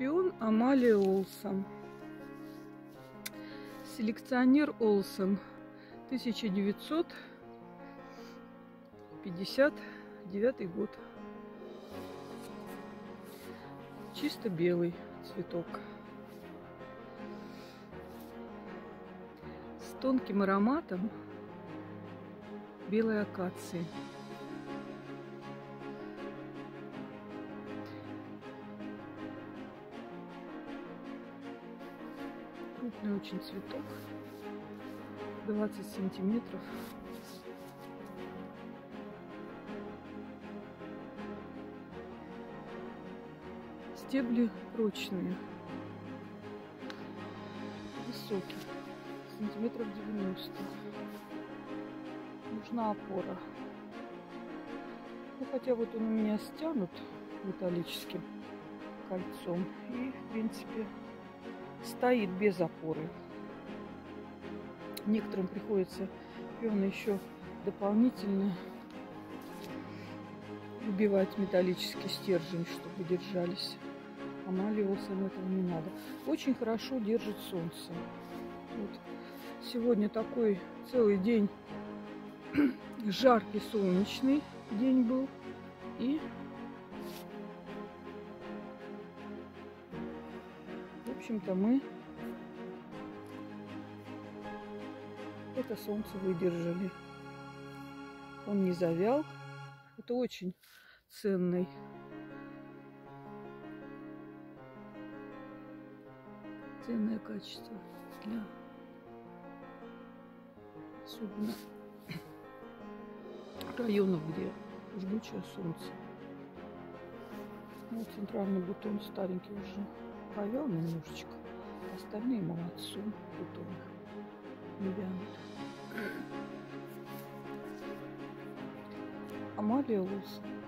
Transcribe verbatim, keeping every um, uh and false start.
Шпион Амалия Олсен. Селекционер Олсен, тысяча девятьсот пятьдесят девятый год. Чисто белый цветок с тонким ароматом белой акации. Крупный очень цветок, двадцать сантиметров. Стебли прочные, высокие, сантиметров девяносто. Нужна опора. Ну, хотя вот он у меня стянут металлическим кольцом и, в принципе, стоит без опоры. Некоторым приходится пионы еще дополнительно убивать металлический стержень, чтобы держались. Амалии Олсен этого не надо. Очень хорошо держит солнце. Вот. Сегодня такой целый день жаркий, солнечный день был. И в общем-то мы это солнце выдержали. Он не завял. Это очень ценный ценное качество для особенно районов, где жгучее солнце. Ну, центральный бутон старенький уже повял немножечко, остальные молодцы, бутоны не вянут. Амалия Олсен.